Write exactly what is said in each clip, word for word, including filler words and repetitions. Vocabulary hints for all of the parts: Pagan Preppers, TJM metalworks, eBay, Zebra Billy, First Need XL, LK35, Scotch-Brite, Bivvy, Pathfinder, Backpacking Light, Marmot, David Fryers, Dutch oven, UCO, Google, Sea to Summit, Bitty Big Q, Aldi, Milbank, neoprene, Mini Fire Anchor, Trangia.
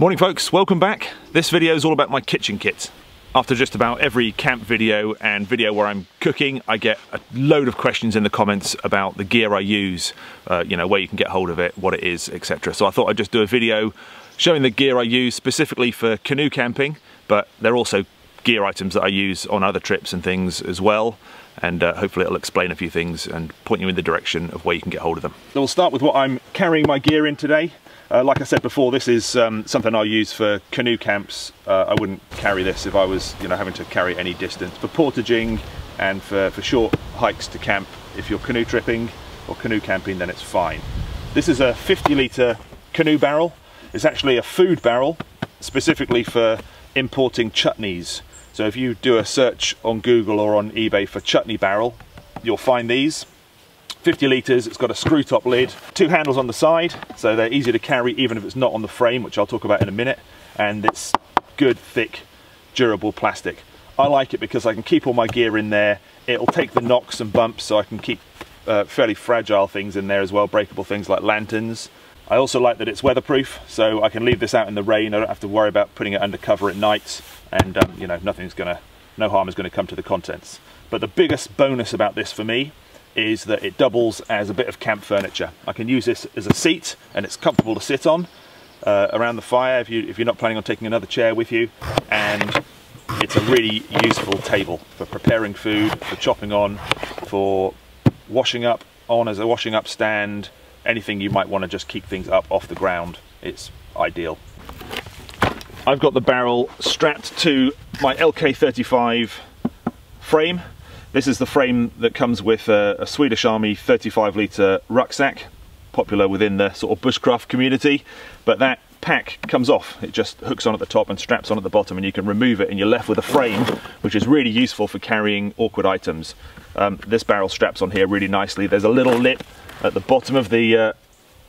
Morning folks, welcome back. This video is all about my kitchen kit. After just about every camp video and video where I'm cooking, I get a load of questions in the comments about the gear I use, uh, you know, where you can get hold of it, what it is, et cetera. So I thought I'd just do a video showing the gear I use specifically for canoe camping, but they're also gear items that I use on other trips and things as well, and uh, hopefully it'll explain a few things and point you in the direction of where you can get hold of them. So we'll start with what I'm carrying my gear in today. Uh, like I said before, this is um, something I'll use for canoe camps. Uh, I wouldn't carry this if I was, you know, having to carry any distance. For portaging and for, for short hikes to camp, if you're canoe tripping or canoe camping, then it's fine. This is a fifty litre canoe barrel. It's actually a food barrel, specifically for importing chutneys. So if you do a search on Google or on eBay for chutney barrel, you'll find these. fifty litres, it's got a screw top lid, two handles on the side, so they're easy to carry even if it's not on the frame, which I'll talk about in a minute, and it's good, thick, durable plastic. I like it because I can keep all my gear in there, it'll take the knocks and bumps, so I can keep uh, fairly fragile things in there as well, breakable things like lanterns. I also like that it's weatherproof, so I can leave this out in the rain, I don't have to worry about putting it under cover at night, and um, you know, nothing's gonna, no harm is gonna come to the contents. But the biggest bonus about this for me is that it doubles as a bit of camp furniture. I can use this as a seat and it's comfortable to sit on uh, around the fire if, you, if you're not planning on taking another chair with you, and it's a really useful table for preparing food, for chopping on, for washing up on as a washing up stand, anything you might want to just keep things up off the ground, it's ideal. I've got the barrel strapped to my L K thirty-five frame. This is the frame that comes with a, a Swedish Army thirty-five litre rucksack, popular within the sort of bushcraft community, but that pack comes off. It just hooks on at the top and straps on at the bottom, and you can remove it and you're left with a frame, which is really useful for carrying awkward items. Um, this barrel straps on here really nicely. There's a little lip at the bottom of the, uh,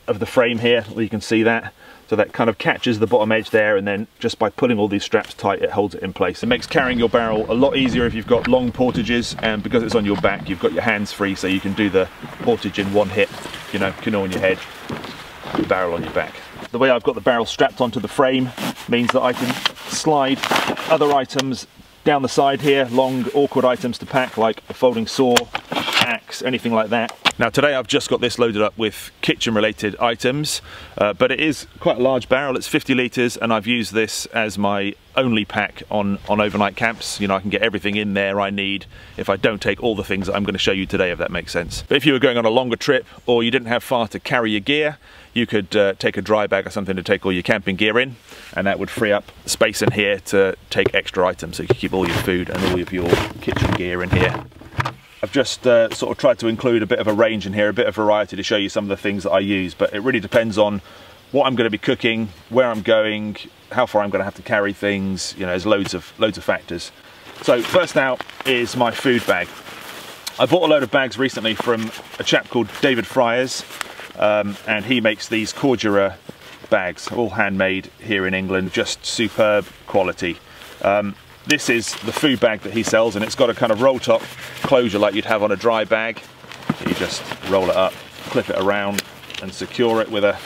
of the frame here, you can see that. So that kind of catches the bottom edge there, and then just by pulling all these straps tight, it holds it in place. It makes carrying your barrel a lot easier if you've got long portages, and because it's on your back, you've got your hands free, so you can do the portage in one hit, you know, canoe on your head, your barrel on your back. The way I've got the barrel strapped onto the frame means that I can slide other items down the side here, long, awkward items to pack, like a folding saw, axe, anything like that. Now today I've just got this loaded up with kitchen related items, uh, but it is quite a large barrel, it's fifty litres, and I've used this as my only pack on, on overnight camps. You know, I can get everything in there I need if I don't take all the things that I'm going to show you today, if that makes sense. But if you were going on a longer trip or you didn't have far to carry your gear, you could uh, take a dry bag or something to take all your camping gear in, and that would free up space in here to take extra items, so you could keep all your food and all of your kitchen gear in here. I've just uh, sort of tried to include a bit of a range in here, a bit of variety to show you some of the things that I use, but it really depends on what I'm going to be cooking, where I'm going, how far I'm going to have to carry things, you know, there's loads of, loads of factors. So first out is my food bag. I bought a load of bags recently from a chap called David Fryers, um, and he makes these Cordura bags, all handmade here in England, just superb quality. Um, This is the food bag that he sells, and it's got a kind of roll top closure like you'd have on a dry bag. So you just roll it up, clip it around, and secure it with a,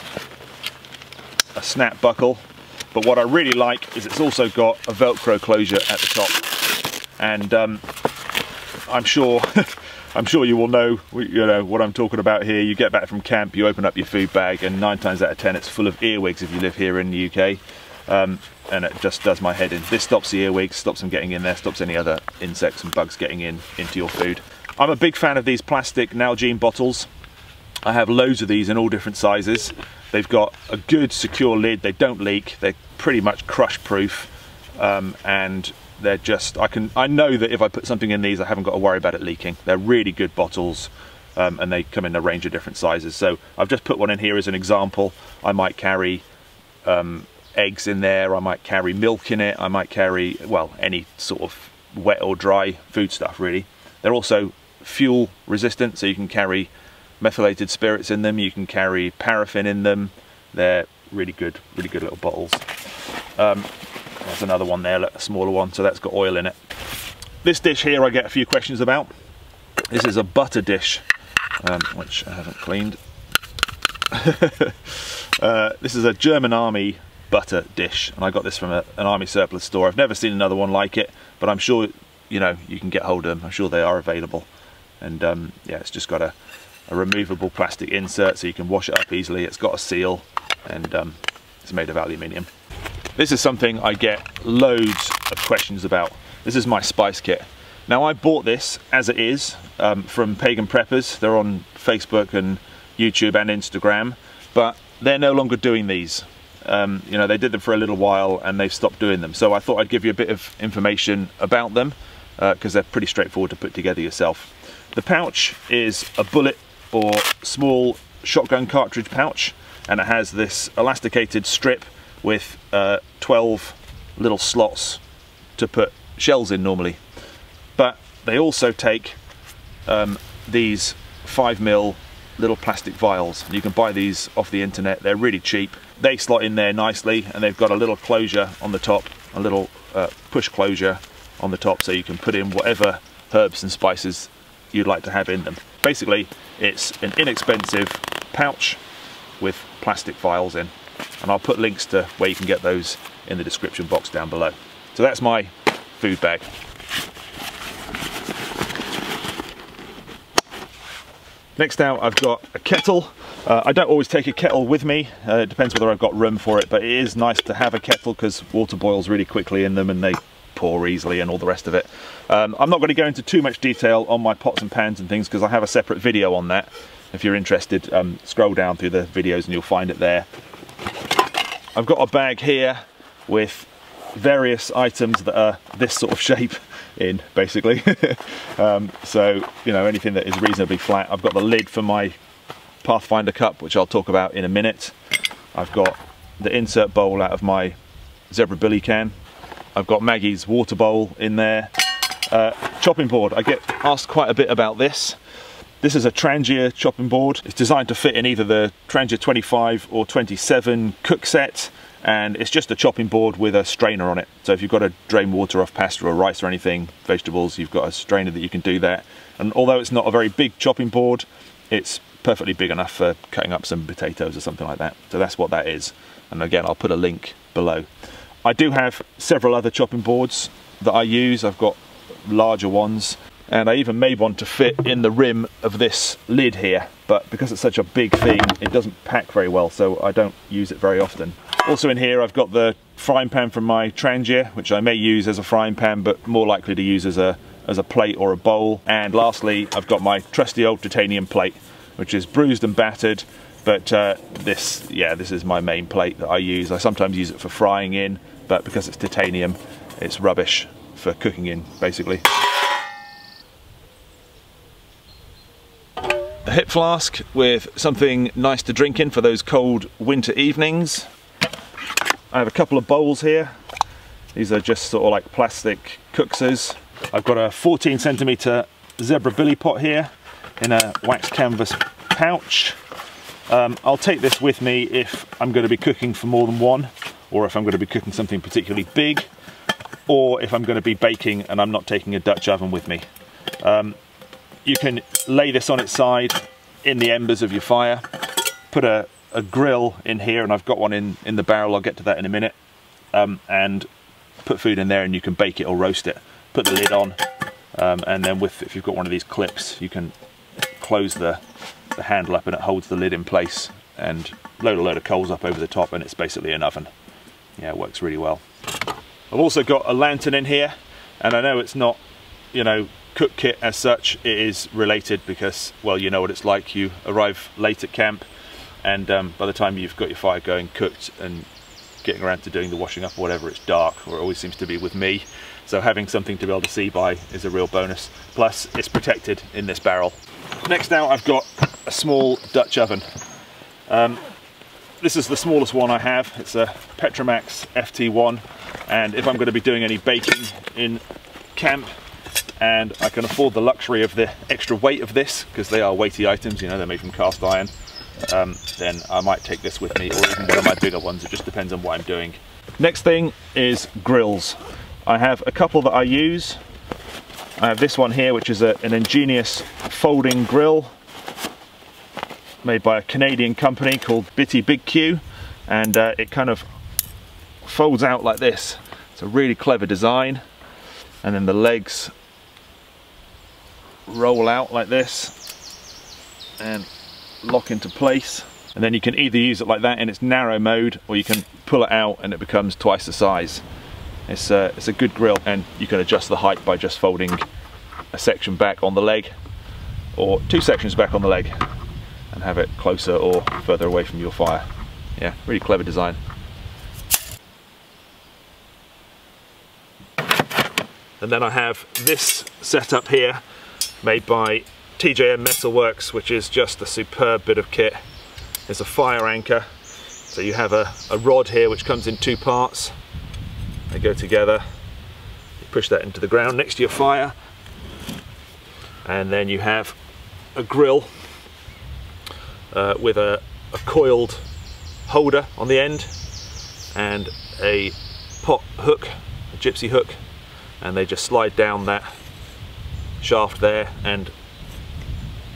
a snap buckle. But what I really like is it's also got a Velcro closure at the top. And um, I'm sure, I'm sure you will know, you know what I'm talking about here. You get back from camp, you open up your food bag, and nine times out of ten, it's full of earwigs if you live here in the U K. Um, and it just does my head in. This stops the earwigs, stops them getting in there, stops any other insects and bugs getting in into your food. I'm a big fan of these plastic Nalgene bottles. I have loads of these in all different sizes. They've got a good secure lid, they don't leak, they're pretty much crush proof, um, and they're just, I can, I know that if I put something in these I haven't got to worry about it leaking. They're really good bottles, um, and they come in a range of different sizes. So I've just put one in here as an example. I might carry um, eggs in there, I might carry milk in it, I might carry, well, any sort of wet or dry food stuff really. They're also fuel resistant, so you can carry methylated spirits in them, you can carry paraffin in them. They're really good, really good little bottles. Um, there's another one there, a smaller one, so that's got oil in it. This dish here I get a few questions about. This is a butter dish, um, which I haven't cleaned. uh, this is a German Army butter dish, and I got this from a, an army surplus store. I've never seen another one like it, but I'm sure, you know, you can get hold of them. I'm sure they are available. And um, yeah, it's just got a, a removable plastic insert so you can wash it up easily. It's got a seal, and um, it's made of aluminium. This is something I get loads of questions about. This is my spice kit. Now, I bought this as it is um, from Pagan Preppers. They're on Facebook and YouTube and Instagram, but they're no longer doing these. Um, you know, they did them for a little while and they've stopped doing them. So I thought I'd give you a bit of information about them because uh, they're pretty straightforward to put together yourself. The pouch is a bullet or small shotgun cartridge pouch, and it has this elasticated strip with uh, twelve little slots to put shells in normally. But they also take um, these five mil little plastic vials. You can buy these off the internet, they're really cheap. They slot in there nicely, and they've got a little closure on the top, a little uh, push closure on the top, so you can put in whatever herbs and spices you'd like to have in them. Basically, it's an inexpensive pouch with plastic vials in, and I'll put links to where you can get those in the description box down below. So that's my food bag. Next out, I've got a kettle. Uh, I don't always take a kettle with me. Uh, it depends whether I've got room for it, but it is nice to have a kettle because water boils really quickly in them and they pour easily and all the rest of it. Um, I'm not going to go into too much detail on my pots and pans and things because I have a separate video on that. If you're interested, um, scroll down through the videos and you'll find it there. I've got a bag here with various items that are this sort of shape in, basically. um, so, you know, anything that is reasonably flat. I've got the lid for my Pathfinder cup, which I'll talk about in a minute. I've got the insert bowl out of my Zebra Billy can. I've got Maggie's water bowl in there. Uh, chopping board, I get asked quite a bit about this. This is a Trangia chopping board. It's designed to fit in either the Trangia twenty-five or twenty-seven cook set, and it's just a chopping board with a strainer on it. So if you've got to drain water off pasta or rice or anything, vegetables, you've got a strainer that you can do that. And although it's not a very big chopping board, it's perfectly big enough for cutting up some potatoes or something like that. So that's what that is. And again, I'll put a link below. I do have several other chopping boards that I use. I've got larger ones, and I even made one to fit in the rim of this lid here, but because it's such a big thing, it doesn't pack very well, so I don't use it very often. Also in here I've got the frying pan from my Trangia, which I may use as a frying pan, but more likely to use as a, as a plate or a bowl. And lastly, I've got my trusty old titanium plate, which is bruised and battered, but uh, this, yeah, this is my main plate that I use. I sometimes use it for frying in, but because it's titanium, it's rubbish for cooking in, basically. A hip flask with something nice to drink in for those cold winter evenings. I have a couple of bowls here. These are just sort of like plastic cookers. I've got a fourteen centimeter Zebra Billy pot here in a wax canvas pouch. Um, I'll take this with me if I'm going to be cooking for more than one, or if I'm going to be cooking something particularly big, or if I'm going to be baking and I'm not taking a Dutch oven with me. Um, You can lay this on its side in the embers of your fire, put a, a grill in here, and I've got one in, in the barrel, I'll get to that in a minute, um, and put food in there and you can bake it or roast it. Put the lid on, um, and then with, if you've got one of these clips, you can close the, the handle up and it holds the lid in place, and load a load of coals up over the top, and it's basically an oven. Yeah, it works really well. I've also got a lantern in here, and I know it's not, you know, cook kit as such. It is related because, well, you know what it's like. You arrive late at camp, and um, by the time you've got your fire going, cooked, and getting around to doing the washing up or whatever, it's dark, or it always seems to be with me. So having something to be able to see by is a real bonus. Plus, it's protected in this barrel. Next out, I've got a small Dutch oven. Um, this is the smallest one I have. It's a Petromax F T one, and if I'm going to be doing any baking in camp, and I can afford the luxury of the extra weight of this, because they are weighty items, you know, they're made from cast iron, um, then I might take this with me, or even one of my bigger ones. It just depends on what I'm doing. Next thing is grills. I have a couple that I use. I have this one here, which is a, an ingenious folding grill made by a Canadian company called Bitty Big Q, and uh, it kind of folds out like this. It's a really clever design. And then the legs roll out like this and lock into place. And then you can either use it like that in its narrow mode, or you can pull it out and it becomes twice the size. It's a, it's a good grill, and you can adjust the height by just folding a section back on the leg, or two sections back on the leg, and have it closer or further away from your fire. Yeah, really clever design. And then I have this setup here made by T J M Metalworks, which is just a superb bit of kit. It's a fire anchor. So you have a, a rod here which comes in two parts. They go together. You push that into the ground next to your fire. And then you have a grill uh, with a, a coiled holder on the end and a pot hook, a gypsy hook, and they just slide down that shaft there, and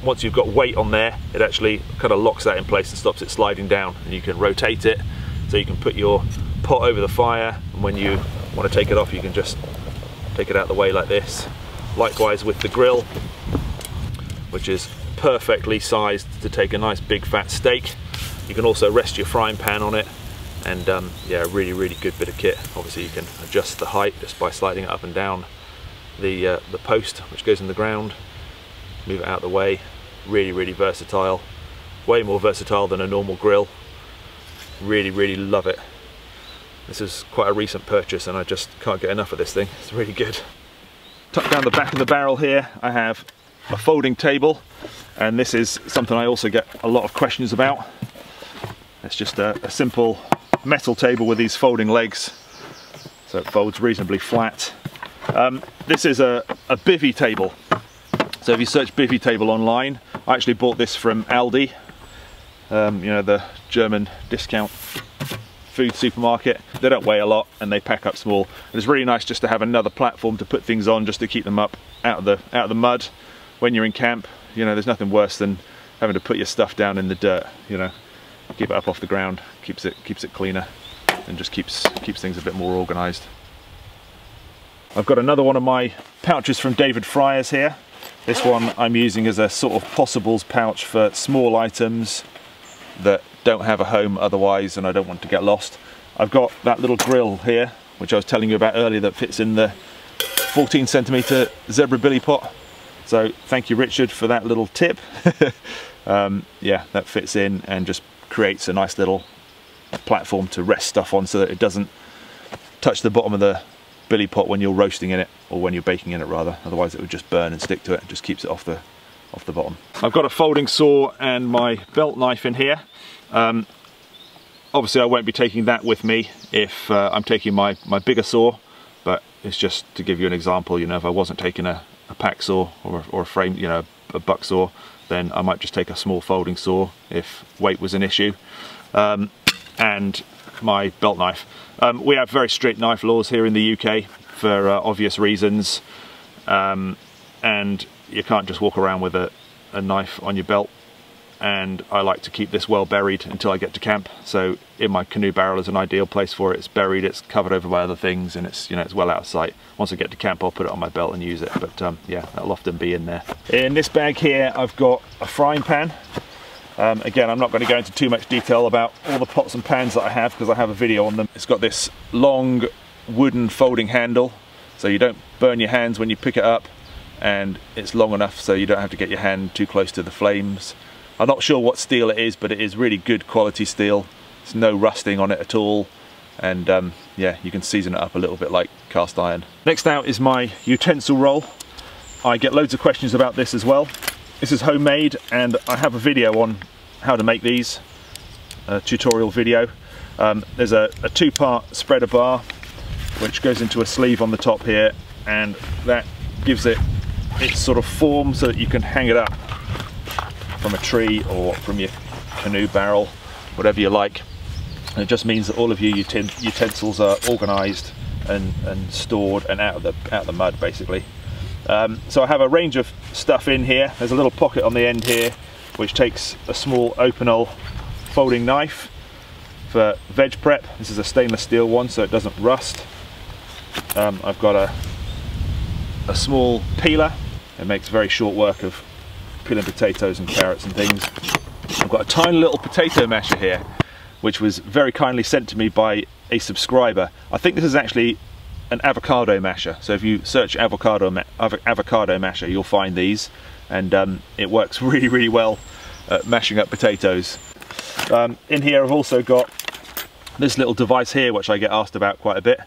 once you've got weight on there, it actually kind of locks that in place and stops it sliding down, and you can rotate it so you can put your pot over the fire, and when you want to take it off you can just take it out of the way like this. Likewise with the grill, which is perfectly sized to take a nice big fat steak. You can also rest your frying pan on it, and um, yeah, really really good bit of kit. Obviously you can adjust the height just by sliding it up and down the, uh, the post which goes in the ground, move it out of the way. Really really versatile, way more versatile than a normal grill. Really really love it. This is quite a recent purchase and I just can't get enough of this thing. It's really good. Tucked down the back of the barrel here I have a folding table, and this is something I also get a lot of questions about. It's just a, a simple metal table with these folding legs, so it folds reasonably flat. Um, this is a, a bivvy table. So if you search bivvy table online, I actually bought this from Aldi, um, you know, the German discount food supermarket. They don't weigh a lot and they pack up small. And it's really nice just to have another platform to put things on, just to keep them up out of the out of the mud when you're in camp. You know, there's nothing worse than having to put your stuff down in the dirt, you know. Keep it up off the ground, keeps it keeps it cleaner, and just keeps keeps things a bit more organised. I've got another one of my pouches from David Fryers here. This one I'm using as a sort of possibles pouch for small items that don't have a home otherwise, and I don't want to get lost. I've got that little grill here, which I was telling you about earlier, that fits in the fourteen centimetre Zebra Billy pot. So thank you, Richard, for that little tip. um, yeah, that fits in and just creates a nice little platform to rest stuff on so that it doesn't touch the bottom of the billy pot when you're roasting in it, or when you're baking in it rather, otherwise it would just burn and stick to it. It just keeps it off the off the bottom. I've got a folding saw and my belt knife in here. Um, obviously I won't be taking that with me if uh, I'm taking my, my bigger saw, but it's just to give you an example. You know, if I wasn't taking a, a pack saw or, or a frame, you know, a buck saw, then I might just take a small folding saw if weight was an issue. Um, and my belt knife. Um, we have very strict knife laws here in the U K for uh, obvious reasons. Um, and you can't just walk around with a, a knife on your belt. And I like to keep this well buried until I get to camp. So in my canoe barrel is an ideal place for it. It's buried, it's covered over by other things, and it's, you know, it's well out of sight. Once I get to camp, I'll put it on my belt and use it. But um, yeah, that'll often be in there. In this bag here, I've got a frying pan. Um, again, I'm not going to go into too much detail about all the pots and pans that I have because I have a video on them. It's got this long wooden folding handle, so you don't burn your hands when you pick it up, and it's long enough so you don't have to get your hand too close to the flames. I'm not sure what steel it is, but it is really good quality steel. There's no rusting on it at all, and um, yeah, you can season it up a little bit like cast iron. Next out is my utensil roll. I get loads of questions about this as well. This is homemade, and I have a video on how to make these, a tutorial video. Um, there's a, a two-part spreader bar which goes into a sleeve on the top here, and that gives it its sort of form so that you can hang it up from a tree or from your canoe barrel, whatever you like. And it just means that all of your utens utensils are organised and, and stored and out of the, out of the mud, basically. Um, so I have a range of stuff in here. There's a little pocket on the end here which takes a small open-hole folding knife. for veg prep. This is a stainless steel one, so it doesn't rust. Um, I've got a, a small peeler. It makes very short work of peeling potatoes and carrots and things. I've got a tiny little potato masher here, which was very kindly sent to me by a subscriber. I think this is actually an avocado masher. So if you search avocado ma avocado masher, you'll find these, and um, it works really, really well at mashing up potatoes. Um, in here I've also got this little device here, which I get asked about quite a bit,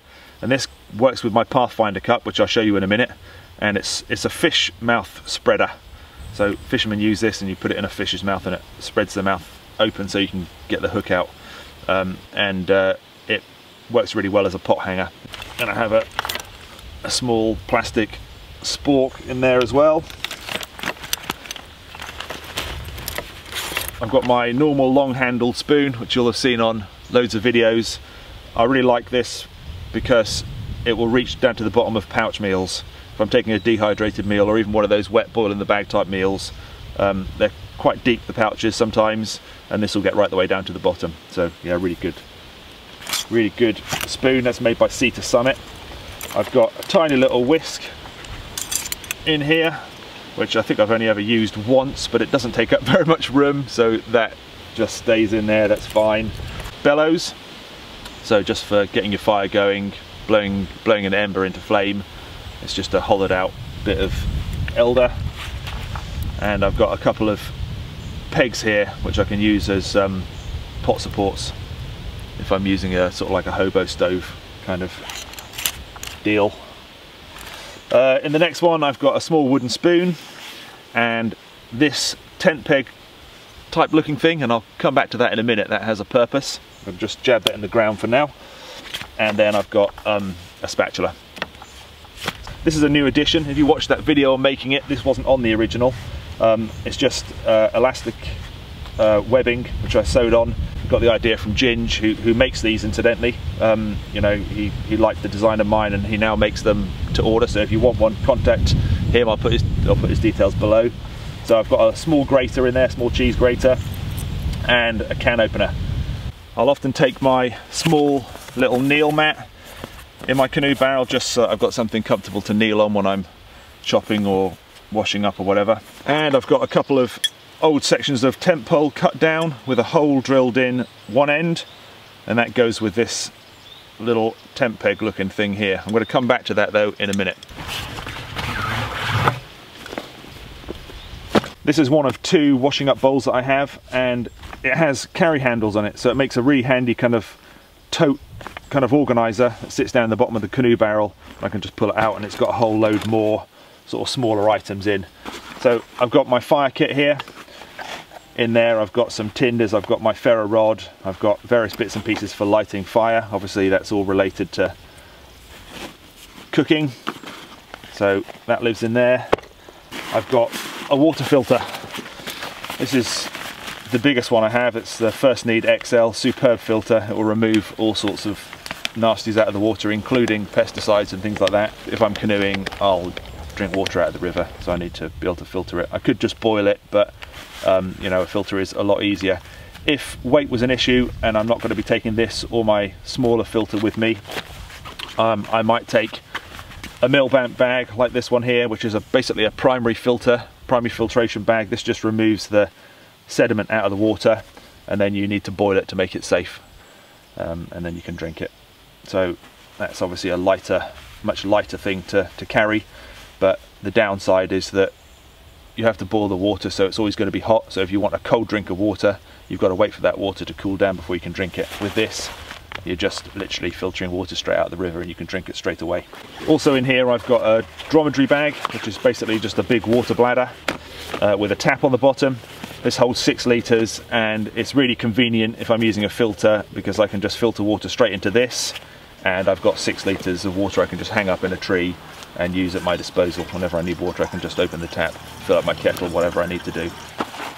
and this works with my Pathfinder cup, which I'll show you in a minute, and it's it's a fish mouth spreader. So fishermen use this, and you put it in a fish's mouth and it spreads the mouth open so you can get the hook out, um, and uh, it works really well as a pot hanger. And I have a, a small plastic spork in there as well. I've got my normal long-handled spoon, which you'll have seen on loads of videos. I really like this because it will reach down to the bottom of pouch meals. If I'm taking a dehydrated meal, or even one of those wet boil in the bag type meals, um, they're quite deep, the pouches sometimes, and this will get right the way down to the bottom. So yeah, really good, really good spoon. That's made by Sea to Summit. I've got a tiny little whisk in here, which I think I've only ever used once, but it doesn't take up very much room, so that just stays in there, that's fine. Bellows, so just for getting your fire going, blowing, blowing an ember into flame. It's just a hollowed out bit of elder. And I've got a couple of pegs here, which I can use as um, pot supports if I'm using a sort of like a hobo stove kind of deal. Uh, in the next one, I've got a small wooden spoon and this tent peg type looking thing, and I'll come back to that in a minute. That has a purpose. I've just jabbed that in the ground for now. And then I've got um, a spatula. This is a new addition. If you watched that video on making it, this wasn't on the original. Um, it's just uh, elastic uh, webbing, which I sewed on. Got the idea from Ginge, who, who makes these incidentally. Um, you know, he, he liked the design of mine, and he now makes them to order. So if you want one, contact him. I'll put his, I'll put his details below. So I've got a small grater in there, small cheese grater, and a can opener. I'll often take my small little kneel mat in my canoe barrel, just so I've got something comfortable to kneel on when I'm chopping or washing up or whatever. And I've got a couple of old sections of tent pole cut down with a hole drilled in one end, and that goes with this little tent peg looking thing here. I'm going to come back to that though in a minute. This is one of two washing up bowls that I have, and it has carry handles on it, so it makes a really handy kind of tote kind of organizer that sits down in the bottom of the canoe barrel. I can just pull it out, and it's got a whole load more sort of smaller items in. So I've got my fire kit here. In there I've got some tinders, I've got my ferro rod, I've got various bits and pieces for lighting fire. Obviously that's all related to cooking, so that lives in there. I've got a water filter. This is the biggest one I have. It's the First Need X L, superb filter. It will remove all sorts of nasties out of the water, including pesticides and things like that. If I'm canoeing, I'll drink water out of the river, so I need to be able to filter it. I could just boil it, but Um, you know, a filter is a lot easier. If weight was an issue and I'm not going to be taking this or my smaller filter with me, um, I might take a Milbank bag like this one here, which is a, basically a primary filter, primary filtration bag. This just removes the sediment out of the water, and then you need to boil it to make it safe, um, and then you can drink it. So that's obviously a lighter, much lighter thing to, to carry, but the downside is that you have to boil the water, so it's always going to be hot. So if you want a cold drink of water, you've got to wait for that water to cool down before you can drink it. With this, you're just literally filtering water straight out of the river, and you can drink it straight away. Also in here I've got a dromedary bag, which is basically just a big water bladder uh, with a tap on the bottom. This holds six litres, and it's really convenient if I'm using a filter, because I can just filter water straight into this, and I've got six litres of water I can just hang up in a tree and use at my disposal. Whenever I need water, I can just open the tap, fill up my kettle, whatever I need to do.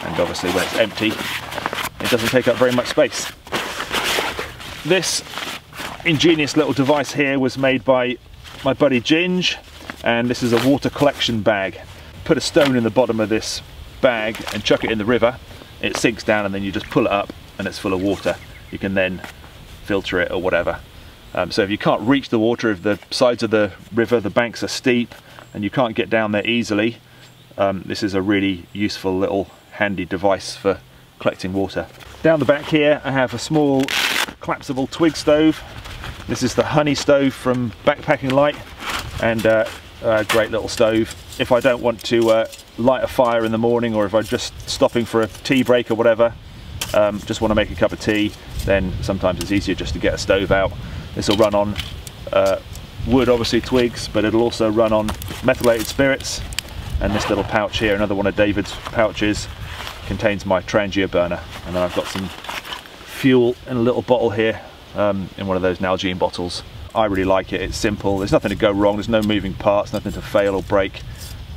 And obviously when it's empty, it doesn't take up very much space. This ingenious little device here was made by my buddy Ginge, and this is a water collection bag. Put a stone in the bottom of this bag and chuck it in the river. It sinks down, and then you just pull it up and it's full of water. you can then filter it or whatever. Um, so if you can't reach the water, if the sides of the river, the banks are steep and you can't get down there easily, um, this is a really useful little handy device for collecting water. Down the back here I have a small collapsible twig stove. This is the honey stove from Backpacking Light, and uh, a great little stove. If I don't want to uh, light a fire in the morning, or if I'm just stopping for a tea break or whatever, um, just want to make a cup of tea, then sometimes it's easier just to get a stove out. This will run on uh, wood, obviously twigs, but it'll also run on methylated spirits. And this little pouch here, another one of David's pouches, contains my Trangia burner. And then I've got some fuel in a little bottle here, um, in one of those Nalgene bottles. I really like it, it's simple, there's nothing to go wrong, there's no moving parts, nothing to fail or break.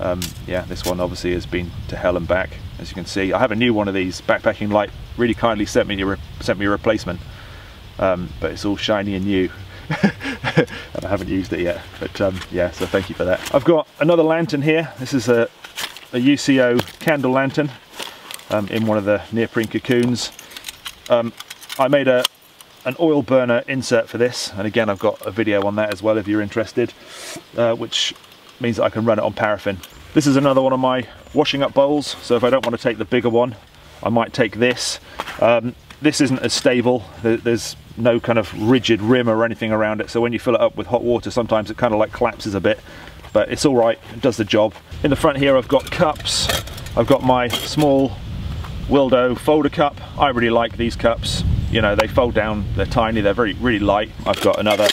Um, yeah, this one obviously has been to hell and back, as you can see. I have a new one of these. Backpacking Light really kindly sent me, re sent me a replacement, um, but it's all shiny and new. And I haven't used it yet, but um, yeah, so thank you for that. I've got another lantern here. This is a, a U C O candle lantern, um, in one of the neoprene cocoons. Um, I made a, an oil burner insert for this, and again I've got a video on that as well if you're interested, uh, which means that I can run it on paraffin. This is another one of my washing up bowls, so if I don't want to take the bigger one, I might take this. Um, this isn't as stable, there's no kind of rigid rim or anything around it, so when you fill it up with hot water sometimes it kind of like collapses a bit, but it's all right, it does the job. In the front here I've got cups. I've got my small Wildo folder cup. I really like these cups, you know, they fold down, they're tiny, they're very really light. I've got another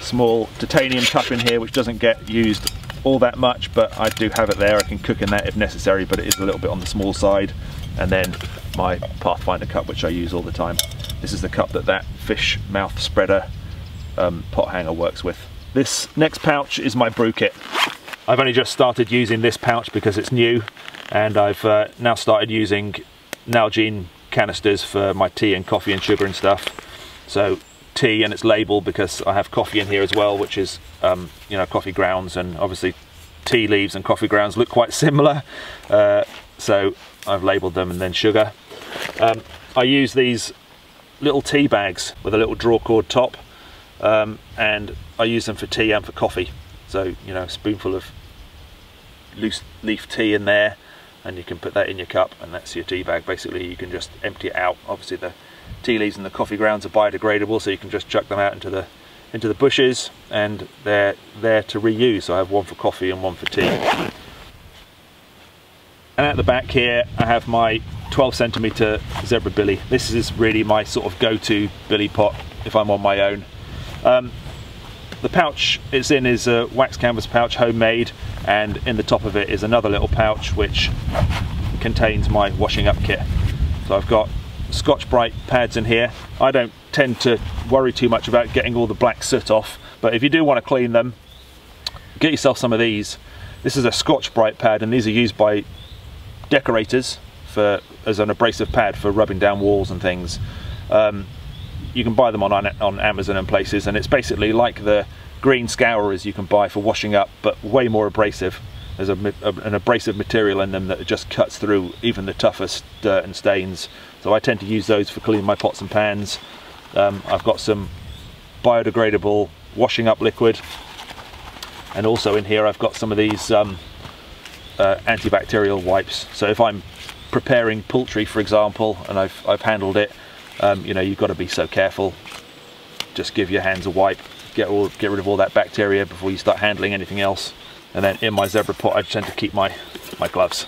small titanium cup in here which doesn't get used all that much, but I do have it there, I can cook in that if necessary, but it is a little bit on the small side. And then my Pathfinder cup, which I use all the time. This is the cup that that fish mouth spreader um, pot hanger works with. This next pouch is my brew kit. I've only just started using this pouch because it's new, and I've uh, now started using Nalgene canisters for my tea and coffee and sugar and stuff. So tea, and it's labeled because I have coffee in here as well, which is um, you know, coffee grounds, and obviously tea leaves and coffee grounds look quite similar, uh, so I've labeled them. And then sugar. Um, I use these little tea bags with a little drawcord top, um, and I use them for tea and for coffee. So, you know, a spoonful of loose leaf tea in there, and you can put that in your cup, and that's your tea bag. Basically, you can just empty it out. Obviously, the tea leaves and the coffee grounds are biodegradable, so you can just chuck them out into the into the bushes, and they're there to reuse. So I have one for coffee and one for tea. And at the back here, I have my twelve centimeter Zebra Billy. This is really my sort of go-to billy pot if I'm on my own. Um, the pouch it's in is a wax canvas pouch, homemade, and in the top of it is another little pouch which contains my washing up kit. So I've got Scotch-Brite pads in here. I don't tend to worry too much about getting all the black soot off, but if you do want to clean them, get yourself some of these. This is a Scotch-Brite pad, and these are used by decorators for as an abrasive pad for rubbing down walls and things. Um, you can buy them on, on Amazon and places, and it's basically like the green scourers you can buy for washing up, but way more abrasive. There's a, a, an abrasive material in them that just cuts through even the toughest dirt and stains, so I tend to use those for cleaning my pots and pans. Um, I've got some biodegradable washing up liquid, and also in here I've got some of these um, Uh, antibacterial wipes. So if I'm preparing poultry, for example, and I've, I've handled it, um, you know, you've got to be so careful. Just give your hands a wipe, get all get rid of all that bacteria before you start handling anything else. And then in my Zebra pot I tend to keep my my gloves.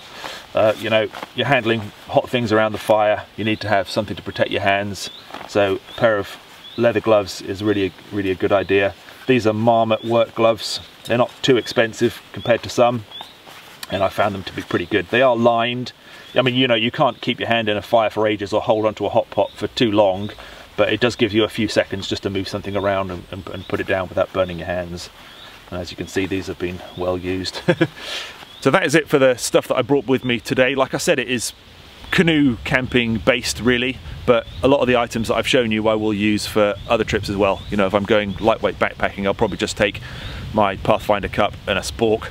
Uh, you know, you're handling hot things around the fire, you need to have something to protect your hands, so a pair of leather gloves is really really a good idea. These are Marmot work gloves. They're not too expensive compared to some, and I found them to be pretty good. They are lined. I mean, you know, you can't keep your hand in a fire for ages or hold onto a hot pot for too long, but it does give you a few seconds just to move something around and, and, and put it down without burning your hands. And as you can see, these have been well used. So that is it for the stuff that I brought with me today. Like I said, it is canoe camping based really, but a lot of the items that I've shown you I will use for other trips as well. You know, if I'm going lightweight backpacking, I'll probably just take my Pathfinder cup and a spork,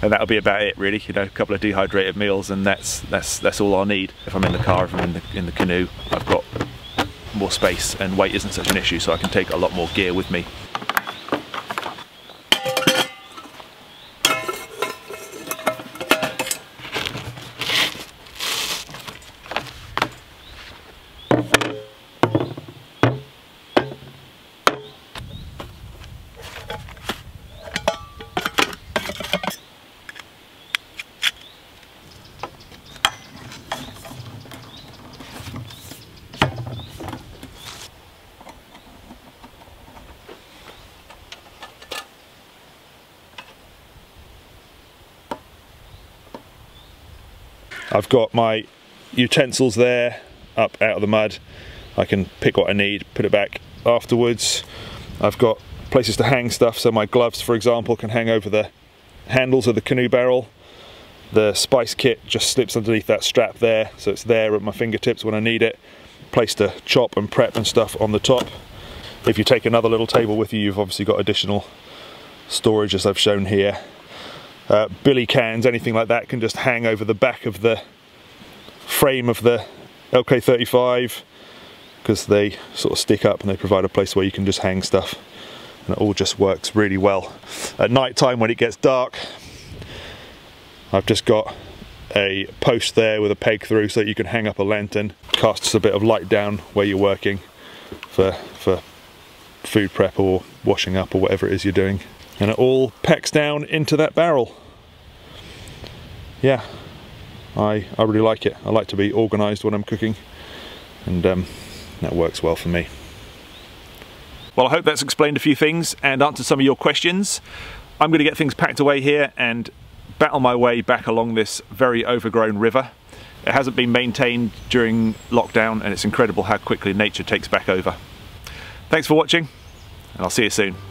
and that'll be about it really. You know, a couple of dehydrated meals, and that's that's that's all I'll need. If I'm in the car, if I'm in the, in the canoe, I've got more space and weight isn't such an issue, so I can take a lot more gear with me. I've got my utensils there, up out of the mud. I can pick what I need, put it back afterwards. I've got places to hang stuff, so my gloves, for example, can hang over the handles of the canoe barrel. The spice kit just slips underneath that strap there, so it's there at my fingertips when I need it. Place to chop and prep and stuff on the top. If you take another little table with you, you've obviously got additional storage, as I've shown here. Uh, billy cans, anything like that, can just hang over the back of the frame of the L K thirty-five, because they sort of stick up and they provide a place where you can just hang stuff, and it all just works really well. At night time, when it gets dark, I've just got a post there with a peg through so that you can hang up a lantern. Casts a bit of light down where you're working for, for food prep or washing up or whatever it is you're doing. And it all pecks down into that barrel. Yeah, I, I really like it. I like to be organised when I'm cooking, and um, that works well for me. Well, I hope that's explained a few things and answered some of your questions. I'm going to get things packed away here and battle my way back along this very overgrown river. It hasn't been maintained during lockdown, and it's incredible how quickly nature takes back over. Thanks for watching, and I'll see you soon.